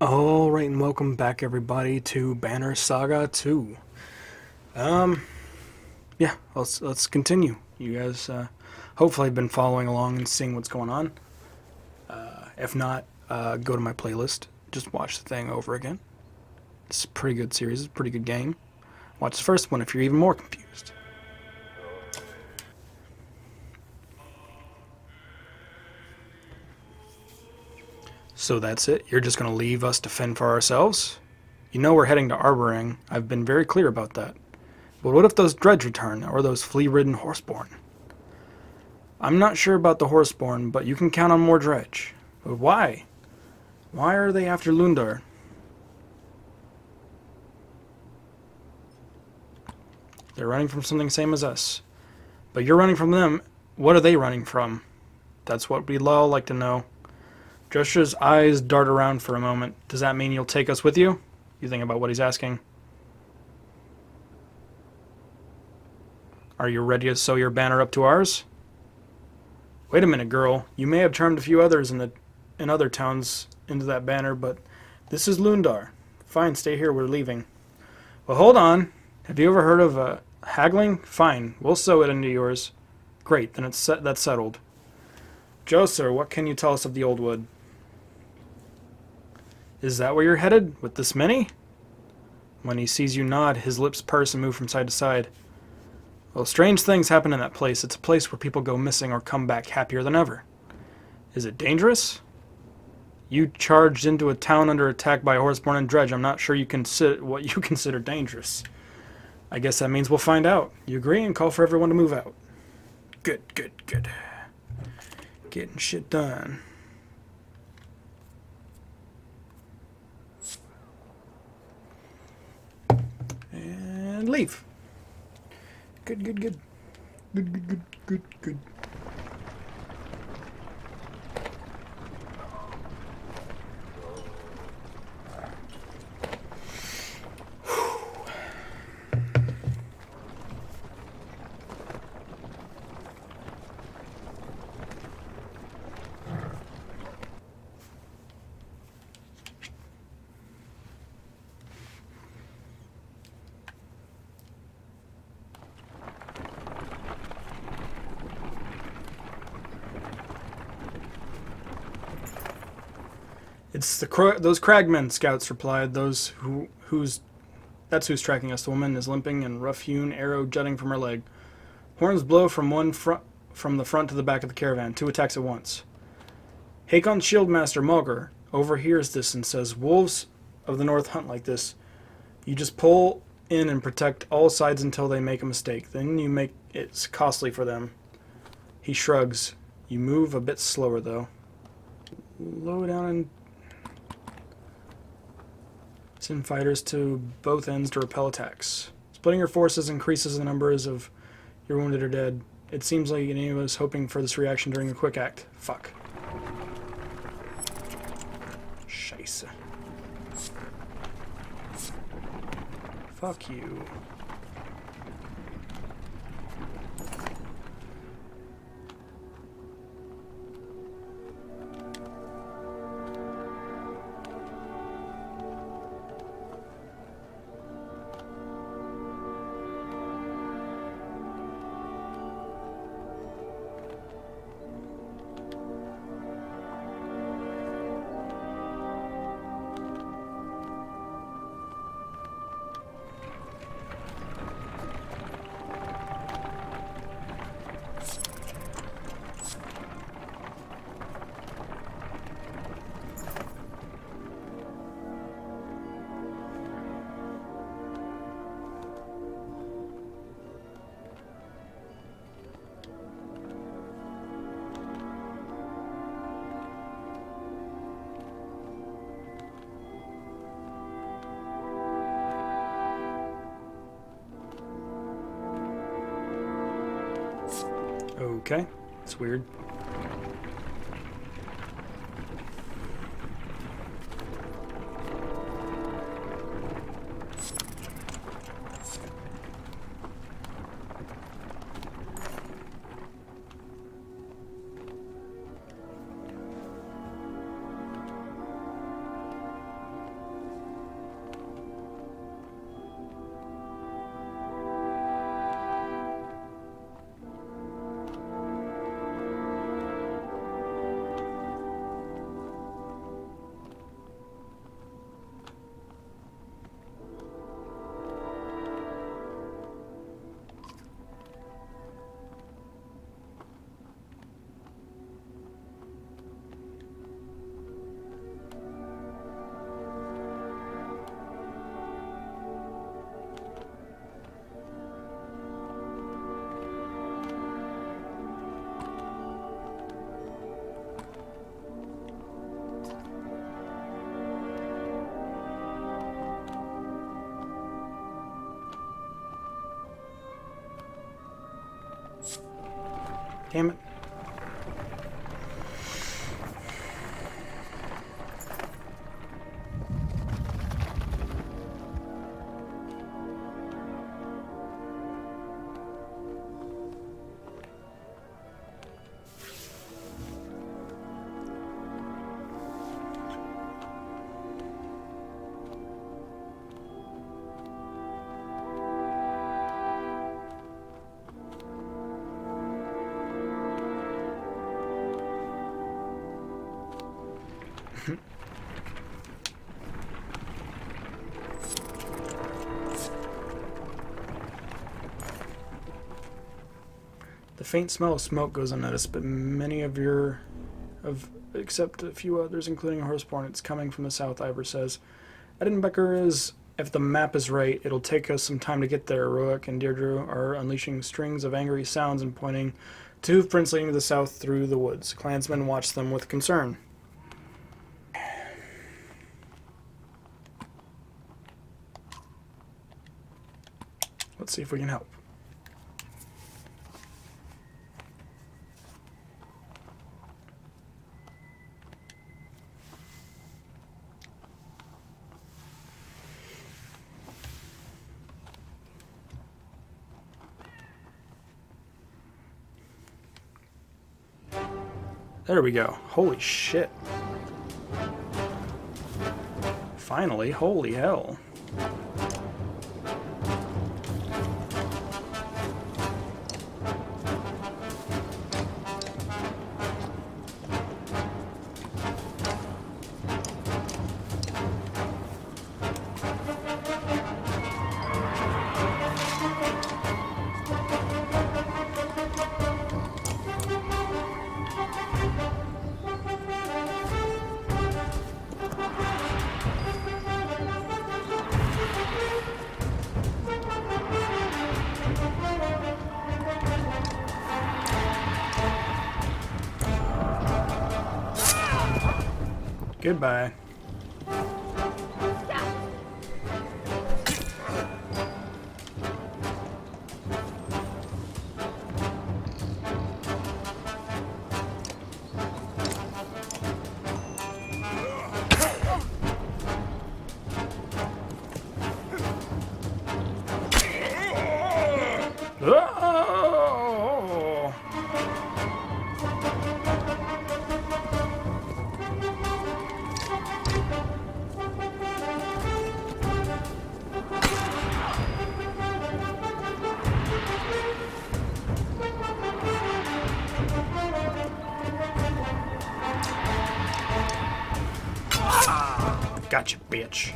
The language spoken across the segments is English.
Alright, and welcome back everybody to Banner Saga 2. Yeah, let's continue. You guys hopefully have been following along and seeing what's going on. If not, go to my playlist. Just watch the thing over again. It's a pretty good series, it's a pretty good game. Watch the first one if you're even more confused. So that's it. You're just going to leave us to fend for ourselves? You know we're heading to Arberrang. I've been very clear about that. But what if those dredge return, or those flea-ridden horseborn? I'm not sure about the horseborn, but you can count on more dredge. But why? Why are they after Lundar? They're running from something same as us. But you're running from them. What are they running from? That's what we'd all like to know. Joshua's eyes dart around for a moment. Does that mean you'll take us with you? You think about what he's asking. Are you ready to sew your banner up to ours? Wait a minute, girl. You may have charmed a few others in other towns into that banner, but this is Lundar. Fine, stay here. We're leaving. Well, hold on. Have you ever heard of haggling? Fine. We'll sew it into yours. Great. Then that's settled. Joseph, what can you tell us of the old wood? Is that where you're headed? With this many? When he sees you nod, his lips purse and move from side to side. Well, strange things happen in that place. It's a place where people go missing or come back happier than ever. Is it dangerous? You charged into a town under attack by a horseborn and dredge. I'm not sure you consider what you consider dangerous. I guess that means we'll find out. You agree and call for everyone to move out. Good, good, good. Getting shit done. And leave. Good, good, good. Good, good, good, good, good. It's those cragmen, scouts replied. Those who's tracking us. The woman is limping and rough-hewn arrow jutting from her leg. Horns blow from the front to the back of the caravan. Two attacks at once. Hakon's shieldmaster Mulgar overhears this and says, "Wolves of the north hunt like this. You just pull in and protect all sides until they make a mistake. Then you make it costly for them." He shrugs. You move a bit slower though. Low down and send fighters to both ends to repel attacks. Splitting your forces increases the numbers of your wounded or dead. It seems like any of us hoping for this reaction during a quick act. Fuck. Scheisse. Fuck you. Okay, it's weird. Damn it. Faint smell of smoke goes unnoticed, but many of your, except a few others, including Horseborn, it's coming from the south. Ivor says, "Edinbecker is, if the map is right, it'll take us some time to get there." Roic and Deirdre are unleashing strings of angry sounds and pointing to hoofprints leading to the south through the woods. Clansmen watch them with concern. Let's see if we can help. There we go. Holy shit. Finally, holy hell. Goodbye. Gotcha, bitch.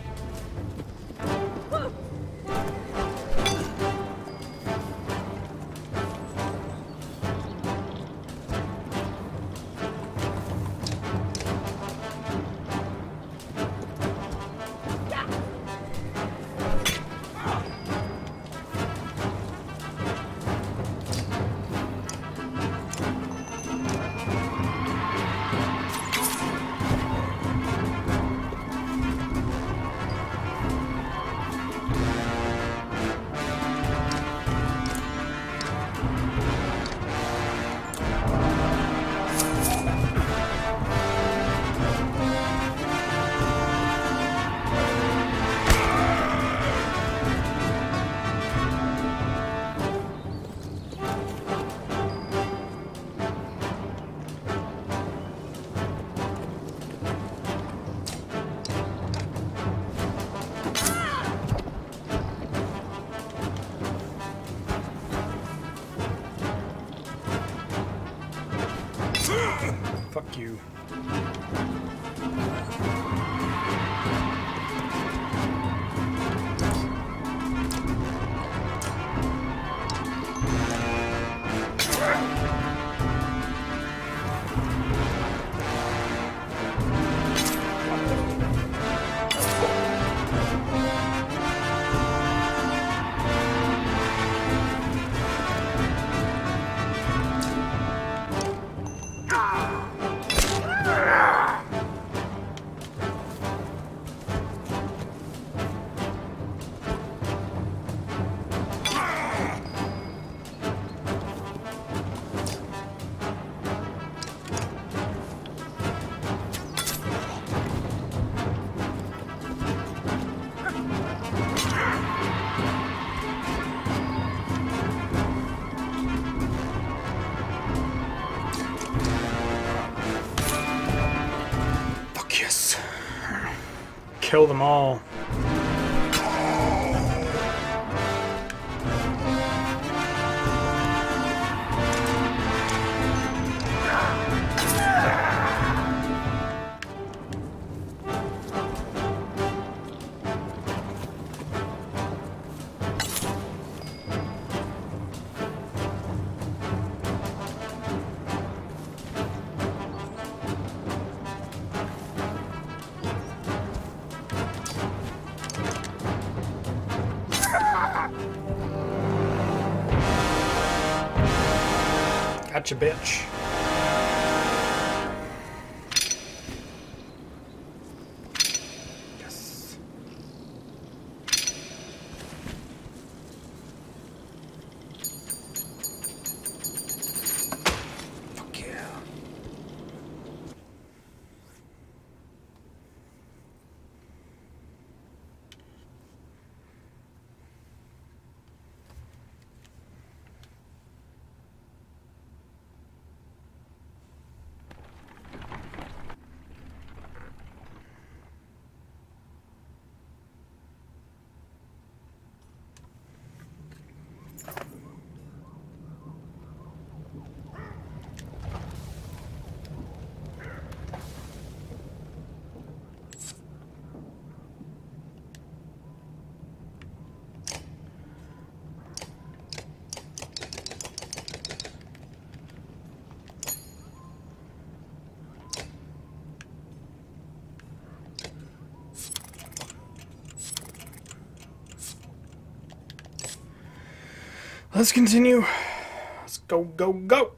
Fuck you. Yes. Kill them all. Gotcha, bitch. Yes. Fuck yeah. Let's continue. Let's go, go, go.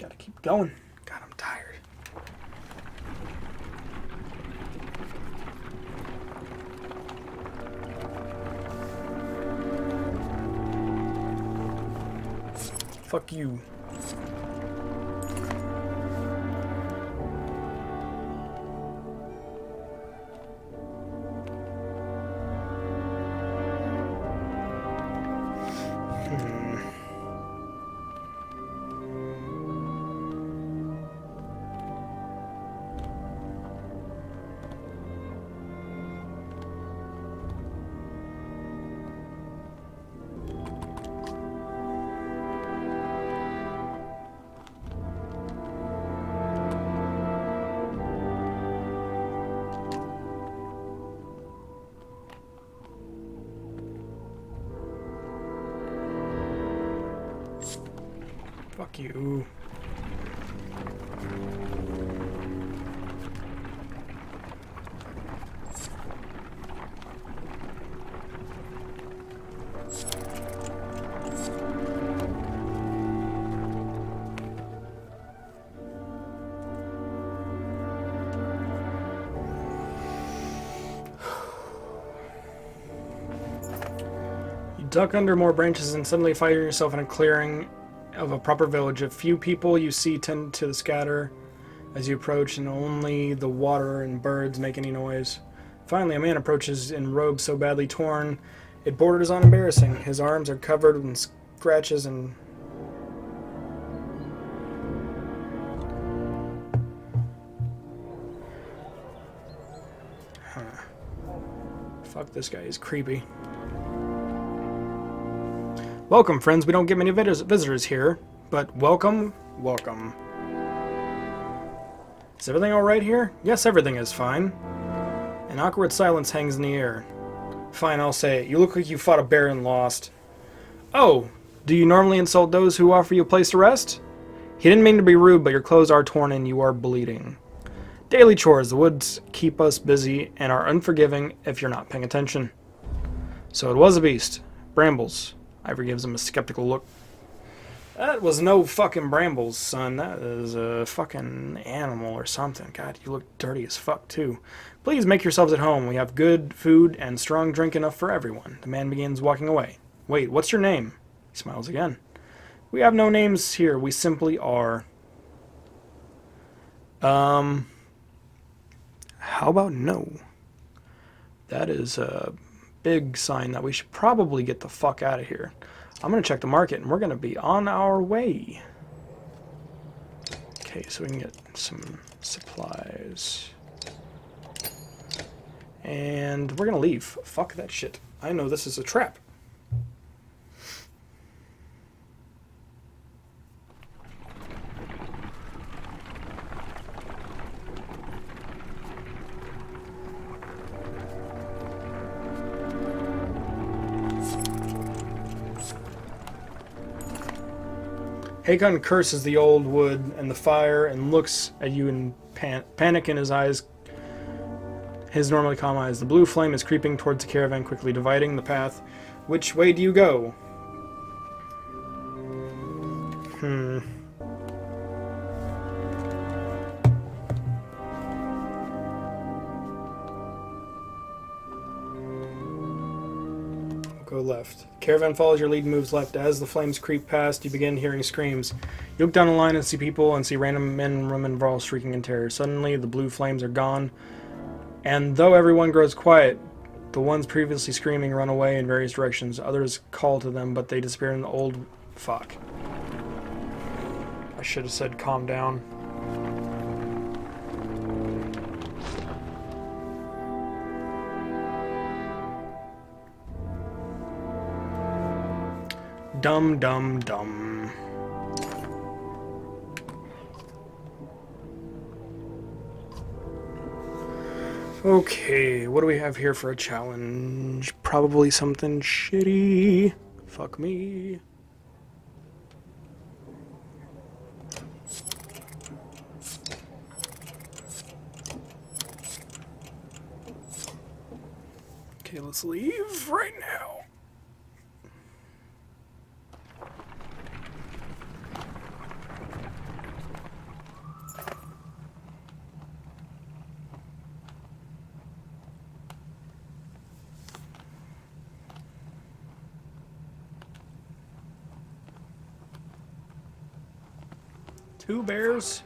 Gotta keep going. God, I'm tired. Fuck you. Fuck you. You duck under more branches and suddenly find yourself in a clearing of a proper village. A few people you see tend to scatter as you approach, and only the water and birds make any noise. Finally, a man approaches in robes so badly torn it borders on embarrassing. His arms are covered in scratches and fuck this guy, he's creepy. Welcome, friends. We don't get many visitors here, but welcome, welcome. Is everything all right here? Yes, everything is fine. An awkward silence hangs in the air. Fine, I'll say it. You look like you fought a bear and lost. Oh, do you normally insult those who offer you a place to rest? He didn't mean to be rude, but your clothes are torn and you are bleeding. Daily chores. The woods keep us busy and are unforgiving if you're not paying attention. So it was a beast. Brambles. Ivor gives him a skeptical look. That was no fucking brambles, son. That is a fucking animal or something. God, you look dirty as fuck, too. Please make yourselves at home. We have good food and strong drink enough for everyone. The man begins walking away. Wait, what's your name? He smiles again. We have no names here. We simply are. How about no? That is, big sign that we should probably get the fuck out of here. I'm gonna check the market and we're gonna be on our way. Okay, so we can get some supplies. And we're going to leave. Fuck that shit. I know this is a trap. Hakon curses the old wood and the fire and looks at you in panic in his eyes. His normally calm eyes. The blue flame is creeping towards the caravan, quickly dividing the path. Which way do you go? Go left. Caravan follows your lead and moves left. As the flames creep past, you begin hearing screams. You look down the line and see people and see random men and women brawl, shrieking in terror. Suddenly, the blue flames are gone, and though everyone grows quiet, the ones previously screaming run away in various directions. Others call to them, but they disappear in the old... Fuck. I should have said calm down. Dum, dum, dum. Okay, what do we have here for a challenge? Probably something shitty. Fuck me. Okay, let's leave right now. Two bears.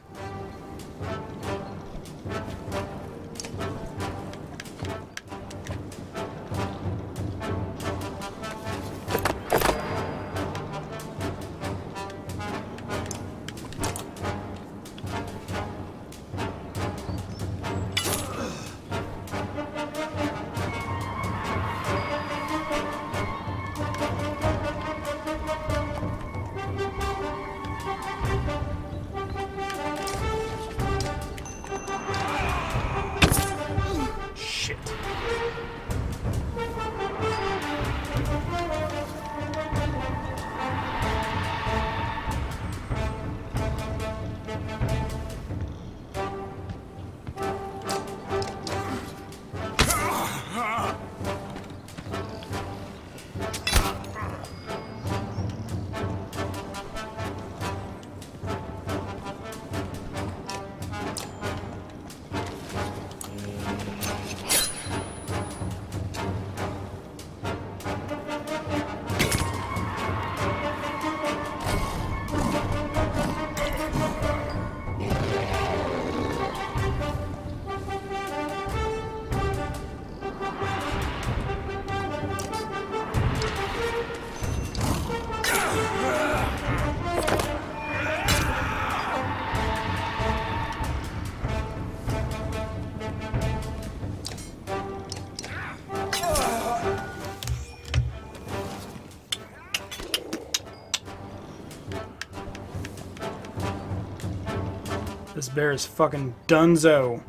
This bear is fucking dunzo.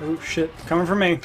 Oh shit, coming for me.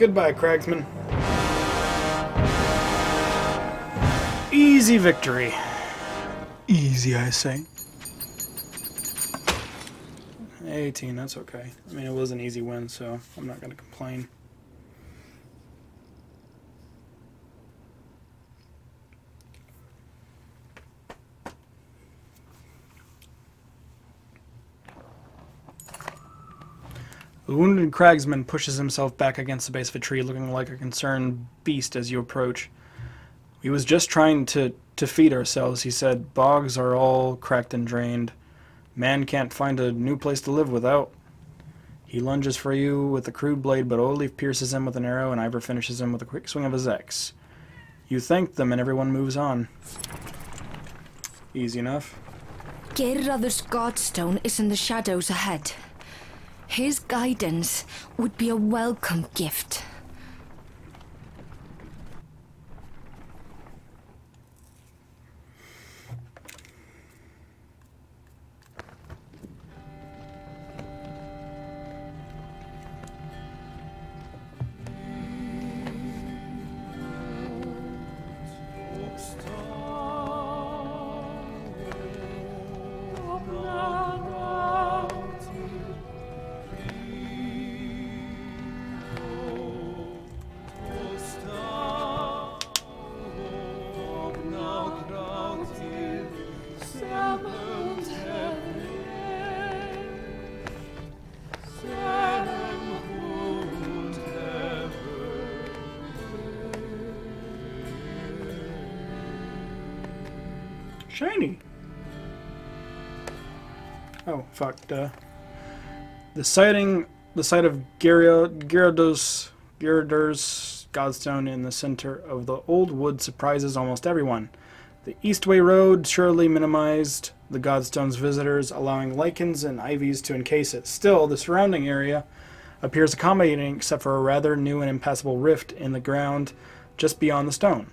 Goodbye, Cragsman. Easy victory. Easy, I say. 18, that's okay. I mean, it was an easy win, so I'm not going to complain. The wounded cragsman pushes himself back against the base of a tree, looking like a concerned beast as you approach. "He was just trying to feed ourselves," he said. "Bogs are all cracked and drained. Man can't find a new place to live without." He lunges for you with a crude blade, but Old Leaf pierces him with an arrow, and Ivor finishes him with a quick swing of his axe. You thank them, and everyone moves on. Easy enough. Geirradur's godstone is in the shadows ahead. His guidance would be a welcome gift. Shiny. Oh, fuck, duh. The sight of Giradur's godstone in the center of the old wood surprises almost everyone. The Eastway Road surely minimized the godstone's visitors, allowing lichens and ivies to encase it. Still, the surrounding area appears accommodating except for a rather new and impassable rift in the ground just beyond the stone.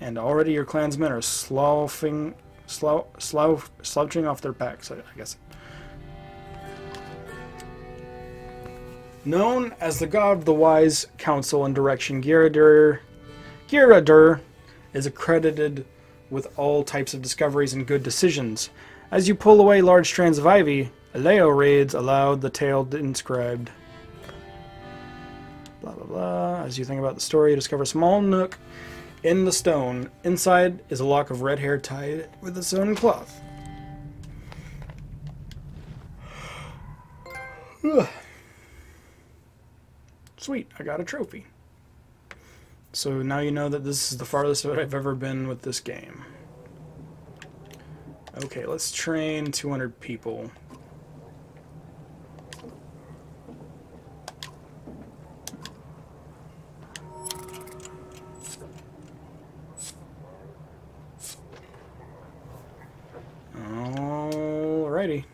And already your clansmen are slouching off their packs, I guess. Known as the God of the Wise Counsel and Direction, Giradur is accredited with all types of discoveries and good decisions. As you pull away large strands of ivy, Aleo reads aloud the tale inscribed. Blah blah blah. As you think about the story, you discover a small nook in the stone. Inside is a lock of red hair tied with its own cloth. Ugh. Sweet, I got a trophy. So now you know that this is the farthest I've ever been with this game. Okay, let's train 200 people. Alrighty.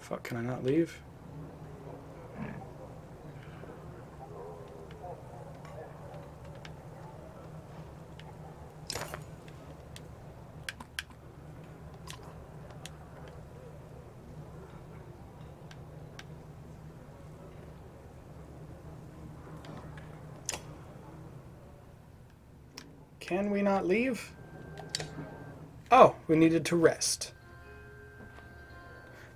Fuck, can I not leave? Can we not leave? Oh, we needed to rest.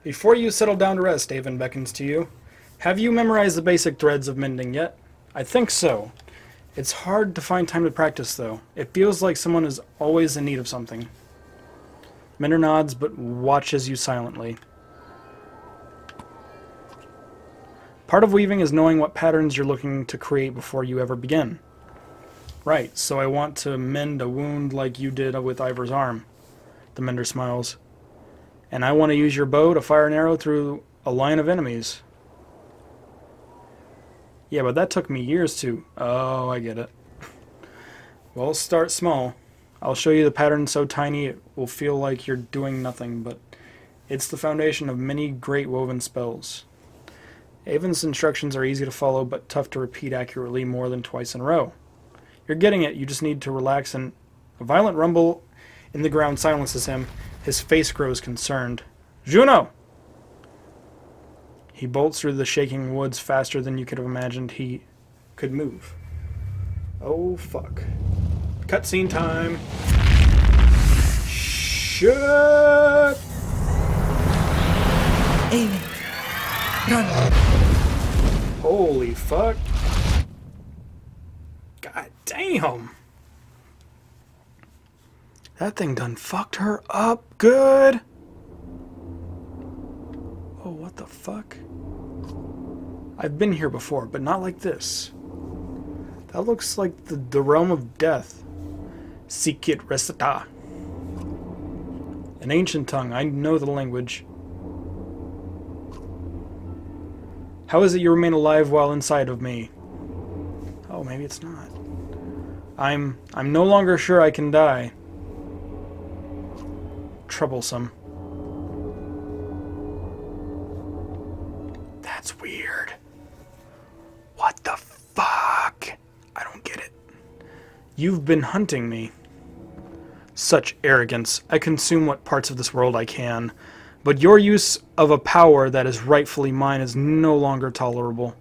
Before you settle down to rest, Avon beckons to you. Have you memorized the basic threads of mending yet? I think so. It's hard to find time to practice, though. It feels like someone is always in need of something. Mender nods, but watches you silently. Part of weaving is knowing what patterns you're looking to create before you ever begin. Right, so I want to mend a wound like you did with Ivor's arm. The mender smiles. And I want to use your bow to fire an arrow through a line of enemies. Yeah, but that took me years to... Oh, I get it. Well, start small. I'll show you the pattern so tiny it will feel like you're doing nothing, but it's the foundation of many great woven spells. Avon's instructions are easy to follow, but tough to repeat accurately more than twice in a row. You're getting it, you just need to relax, and a violent rumble in the ground silences him. His face grows concerned. Juno! He bolts through the shaking woods faster than you could have imagined he could move. Oh, fuck. Cutscene time. Shut! Amy. Run. Holy fuck. God damn. That thing done fucked her up good. Oh, what the fuck? I've been here before, but not like this. That looks like the realm of death. Sikit Reseta. An ancient tongue. I know the language. How is it you remain alive while inside of me? Oh, maybe it's not. I'm no longer sure I can die. Troublesome. That's weird. What the fuck? I don't get it. You've been hunting me. Such arrogance. I consume what parts of this world I can, but your use of a power that is rightfully mine is no longer tolerable.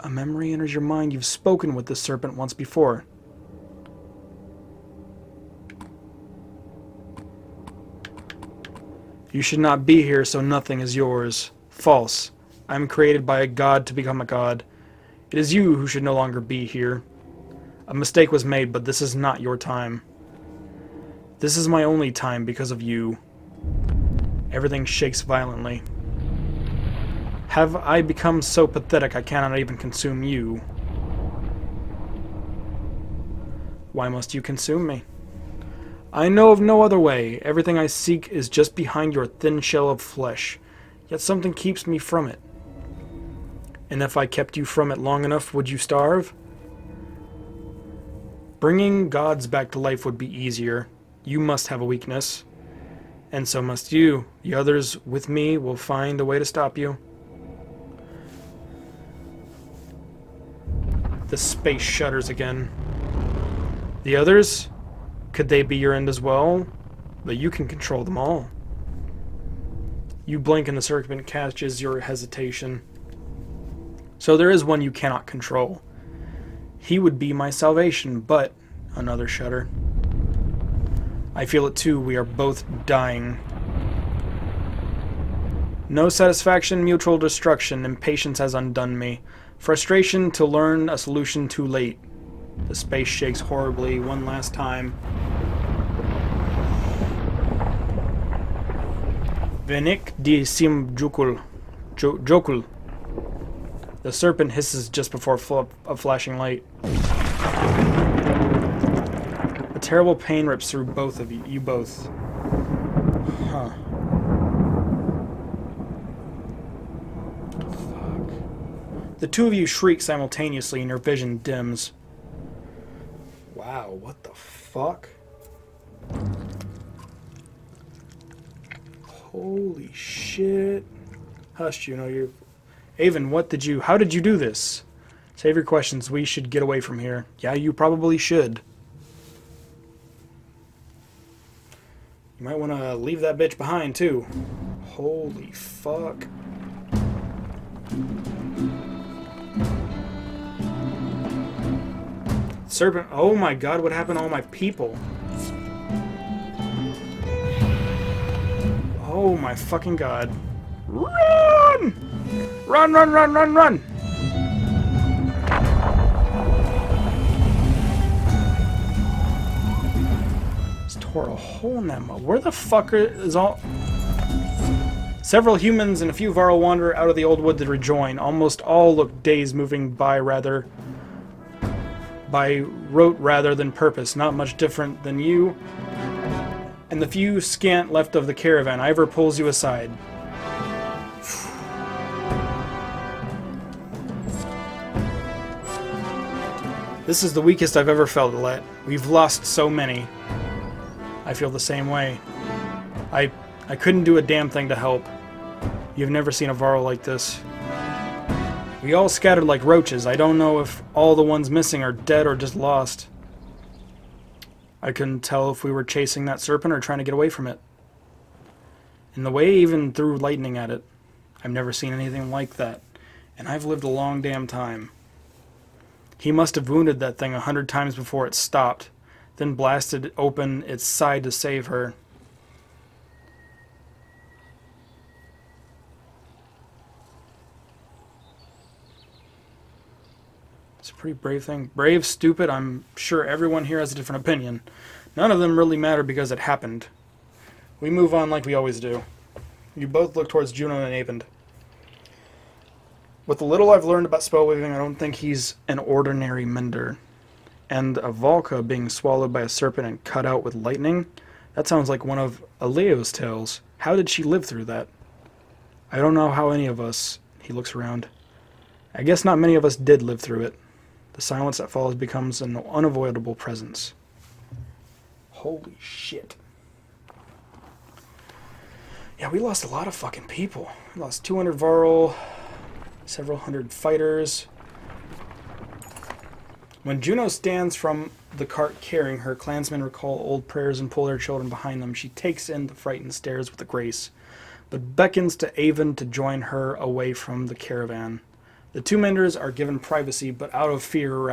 A memory enters your mind. You've spoken with this serpent once before. You should not be here, so nothing is yours. False. I am created by a god to become a god. It is you who should no longer be here. A mistake was made, but this is not your time. This is my only time because of you. Everything shakes violently. Have I become so pathetic I cannot even consume you? Why must you consume me? I know of no other way. Everything I seek is just behind your thin shell of flesh. Yet something keeps me from it. And if I kept you from it long enough, would you starve? Bringing gods back to life would be easier. You must have a weakness. And so must you. The others with me will find a way to stop you. The space shudders again. The others? Could they be your end as well? But you can control them all. You blink and the serpent catches your hesitation. So there is one you cannot control. He would be my salvation, but... Another shudder. I feel it too. We are both dying. No satisfaction, mutual destruction. Impatience has undone me. Frustration to learn a solution too late. The space shakes horribly one last time. Venik di sim jokul. Jokul. The serpent hisses just before a flashing light. A terrible pain rips through both of you. You both. Huh. Fuck. The two of you shriek simultaneously and your vision dims. Wow, what the fuck? Holy shit. Hush, you know you're... Avon, what did you... How did you do this? Save your questions. We should get away from here. Yeah, you probably should. You might want to leave that bitch behind, too. Holy fuck. Serpent. Oh my god, what happened to all my people? Oh my fucking god. Run! Run, run, run, run, run! Just tore a hole in that mud. Where the fuck is all... Several humans and a few Varl wander out of the old wood to rejoin. Almost all look dazed, moving by rather... by rote rather than purpose, not much different than you, and the few scant left of the caravan. Ivor pulls you aside. This is the weakest I've ever felt, Alette. We've lost so many. I feel the same way. I couldn't do a damn thing to help. You've never seen a Varl like this. We all scattered like roaches. I don't know if all the ones missing are dead or just lost. I couldn't tell if we were chasing that serpent or trying to get away from it. In the way, even threw lightning at it. I've never seen anything like that, and I've lived a long damn time. He must have wounded that thing 100 times before it stopped, then blasted open its side to save her. It's a pretty brave thing. Brave, stupid, I'm sure everyone here has a different opinion. None of them really matter because it happened. We move on like we always do. You both look towards Juno and Abend. With the little I've learned about spellweaving, I don't think he's an ordinary mender. And a Valka being swallowed by a serpent and cut out with lightning? That sounds like one of Aleo's tales. How did she live through that? I don't know how any of us... He looks around. I guess not many of us did live through it. The silence that follows becomes an unavoidable presence. Holy shit. Yeah, we lost a lot of fucking people. We lost 200 Varl, several hundred fighters. When Juno stands from the cart carrying her, clansmen recall old prayers and pull their children behind them. She takes in the frightened stares with a grace, but beckons to Avon to join her away from the caravan. The two menders are given privacy, but out of fear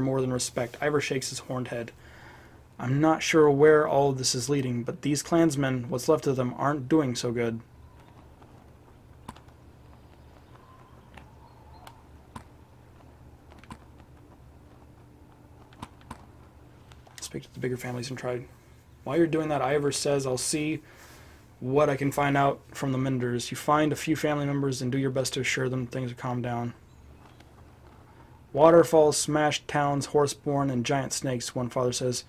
more than respect. Ivor shakes his horned head. I'm not sure where all of this is leading, but these clansmen, what's left of them, aren't doing so good. Speak to the bigger families and try. While you're doing that, Ivor says, I'll see what I can find out from the menders. You find a few family members and do your best to assure them things are calmed down. Waterfalls, smashed towns, horseborn, and giant snakes, one father says.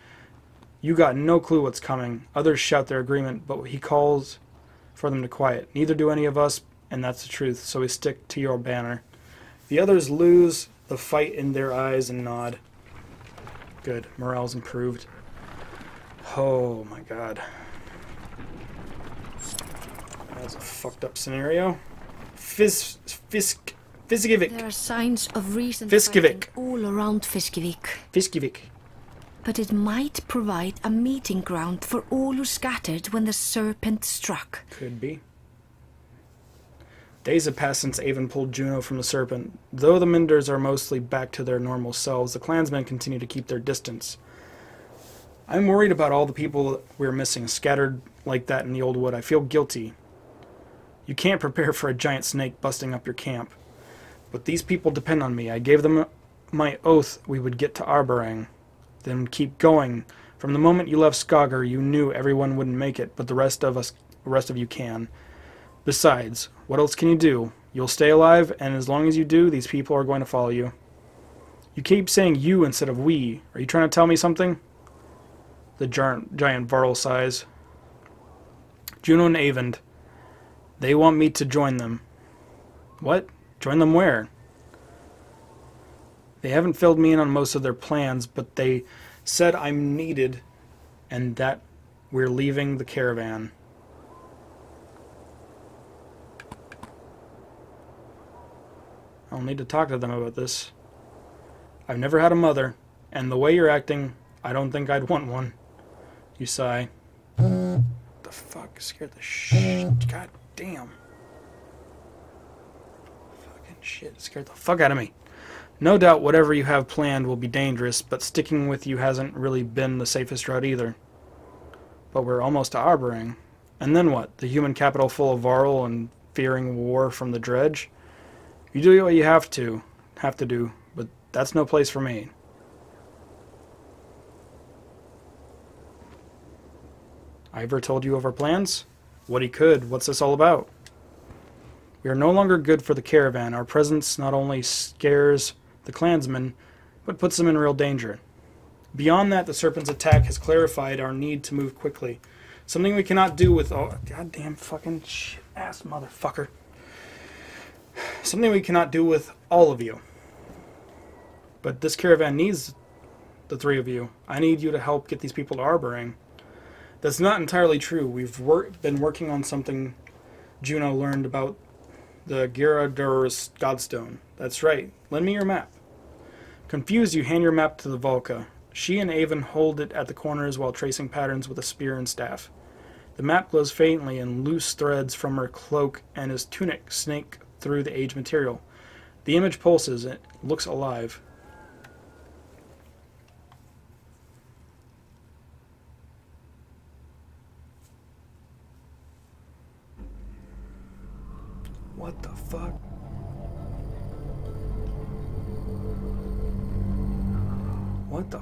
You got no clue what's coming. Others shout their agreement, but he calls for them to quiet. Neither do any of us, and that's the truth, so we stick to your banner. The others lose the fight in their eyes and nod. Good. Morale's improved. Oh my god. That's a fucked up scenario. Fiskivik. There are signs of recent fighting all around Fiskivik. But it might provide a meeting ground for all who scattered when the serpent struck. Could be. Days have passed since Avon pulled Juno from the serpent. Though the Menders are mostly back to their normal selves, the clansmen continue to keep their distance. I'm worried about all the people we're missing, scattered like that in the old wood. I feel guilty. You can't prepare for a giant snake busting up your camp. But these people depend on me. I gave them my oath we would get to Arberrang. Then keep going. From the moment you left Skogar, you knew everyone wouldn't make it, but the rest of you can. Besides, what else can you do? You'll stay alive, and as long as you do, these people are going to follow you. You keep saying you instead of we. Are you trying to tell me something? The giant Varl sighs. Juno and Avond. They want me to join them. What? Join them where? They haven't filled me in on most of their plans, but they said I'm needed and that we're leaving the caravan. I'll need to talk to them about this. I've never had a mother, and the way you're acting, I don't think I'd want one. You sigh. The fuck? Scared the shit. God damn. Shit, scared the fuck out of me. No doubt whatever you have planned will be dangerous, but sticking with you hasn't really been the safest route either. But we're almost to Arberrang. And then what? The human capital full of Varl and fearing war from the dredge? You do what you have to do, but that's no place for me. Ivor told you of our plans? What he could. What's this all about? We are no longer good for the caravan. Our presence not only scares the clansmen, but puts them in real danger. Beyond that, the serpent's attack has clarified our need to move quickly. Something we cannot do with all... Goddamn fucking shit-ass motherfucker. Something we cannot do with all of you. But this caravan needs the three of you. I need you to help get these people to Arberrang. That's not entirely true. We've been working on something Juno learned about the Giradur's Godstone. That's right. Lend me your map. Confused, you hand your map to the Valka. She and Avon hold it at the corners while tracing patterns with a spear and staff. The map glows faintly in loose threads from her cloak and his tunic snake through the aged material. The image pulses. It looks alive. What the fuck? What the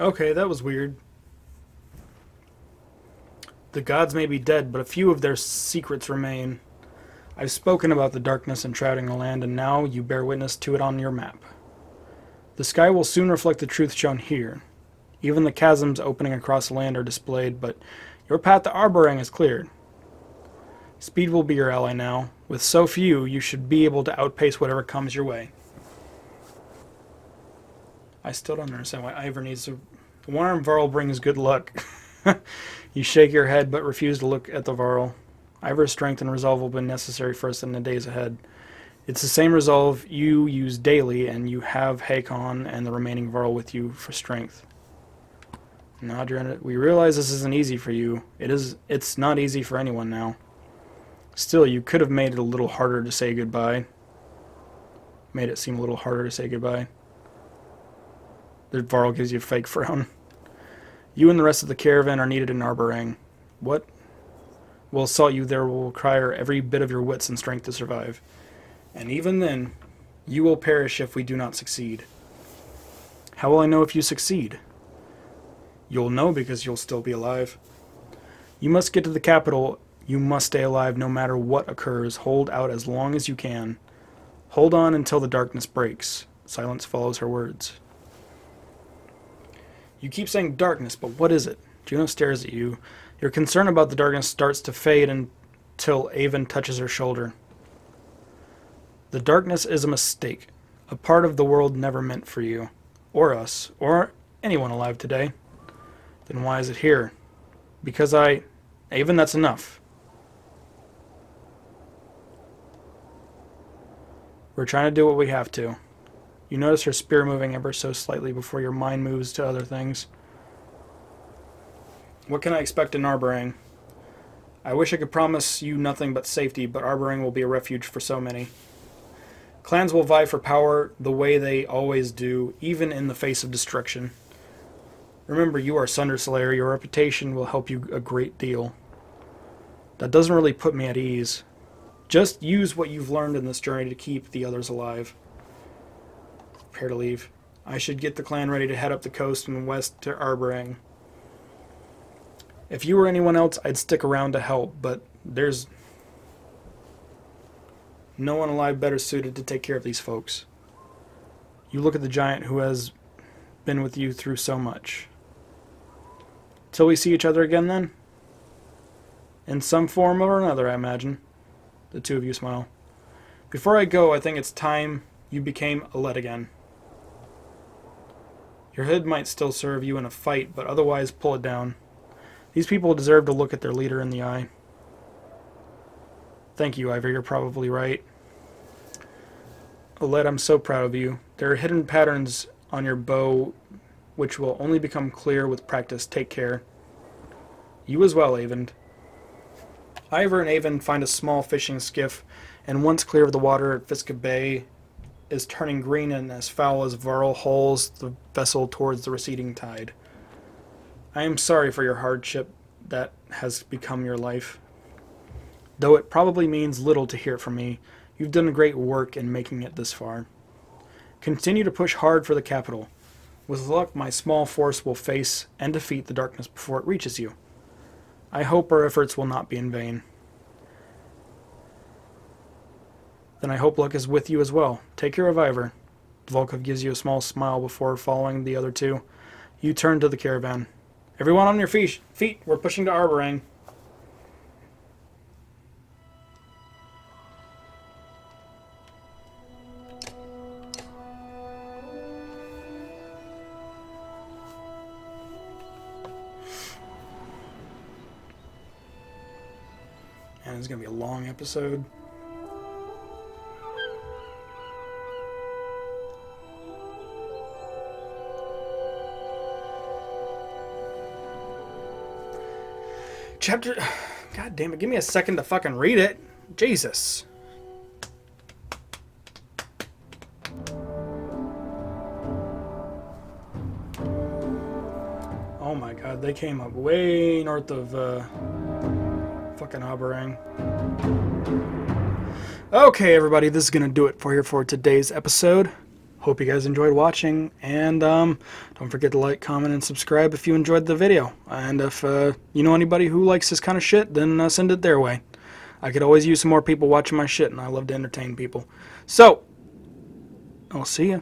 Okay, that was weird. The gods may be dead, but a few of their secrets remain. I've spoken about the darkness enshrouding the land, and now you bear witness to it on your map. The sky will soon reflect the truth shown here. Even the chasms opening across the land are displayed, but your path to Arberrang is cleared. Speed will be your ally now. With so few, you should be able to outpace whatever comes your way. I still don't understand why Ivor needs to... The one-armed varl brings good luck. You shake your head, but refuse to look at the varl. Ivor's strength and resolve will be necessary for us in the days ahead. It's the same resolve you use daily, and you have Hakon and the remaining varl with you for strength. Nod your head. We realize this isn't easy for you. It's not easy for anyone now. Still, you could have made it a little harder to say goodbye. Made it seem a little harder to say goodbye. The varl gives you a fake frown. You and the rest of the caravan are needed in Arberrang. What will assault you there will require every bit of your wits and strength to survive. And even then, you will perish if we do not succeed. How will I know if you succeed? You'll know because you'll still be alive. You must get to the capital. You must stay alive no matter what occurs. Hold out as long as you can. Hold on until the darkness breaks. Silence follows her words. You keep saying darkness, but what is it? Juno stares at you. Your concern about the darkness starts to fade until Aven touches her shoulder. The darkness is a mistake, a part of the world never meant for you, or us, or anyone alive today. Then why is it here? Because I... Aven, that's enough. We're trying to do what we have to. You notice her spear moving ever so slightly before your mind moves to other things. What can I expect in Arberrang? I wish I could promise you nothing but safety, but Arberrang will be a refuge for so many. Clans will vie for power the way they always do, even in the face of destruction. Remember, you are Sunderslayer. Your reputation will help you a great deal. That doesn't really put me at ease. Just use what you've learned in this journey to keep the others alive. Prepare to leave. I should get the clan ready to head up the coast and west to Arberrang. If you were anyone else, I'd stick around to help, but there's no one alive better suited to take care of these folks. You look at the giant who has been with you through so much. Till we see each other again, then? In some form or another, I imagine. The two of you smile. Before I go, I think it's time you became a let again. Your hood might still serve you in a fight, but otherwise pull it down. These people deserve to look at their leader in the eye. Thank you, Ivor. You're probably right. Aled, I'm so proud of you. There are hidden patterns on your bow which will only become clear with practice. Take care. You as well, Aven. Ivor and Aven find a small fishing skiff, and once clear of the water at Fiska Bay, is turning green and as foul as varl hauls the vessel towards the receding tide. I am sorry for your hardship that has become your life. Though it probably means little to hear from me, you've done great work in making it this far. Continue to push hard for the capital. With luck, my small force will face and defeat the darkness before it reaches you. I hope our efforts will not be in vain. Then I hope luck is with you as well. Take care of Ivor. Volkov gives you a small smile before following the other two. You turn to the caravan. Everyone on your feet. We're pushing to Arberrang. And it's going to be a long episode. Chapter... God damn it, give me a second to fucking read it. Jesus. Oh my god, they came up way north of fucking Arberrang. Okay, everybody, this is going to do it for here for today's episode. Hope you guys enjoyed watching, and don't forget to like, comment, and subscribe if you enjoyed the video. And if you know anybody who likes this kind of shit, then send it their way. I could always use some more people watching my shit, and I love to entertain people. So, I'll see ya.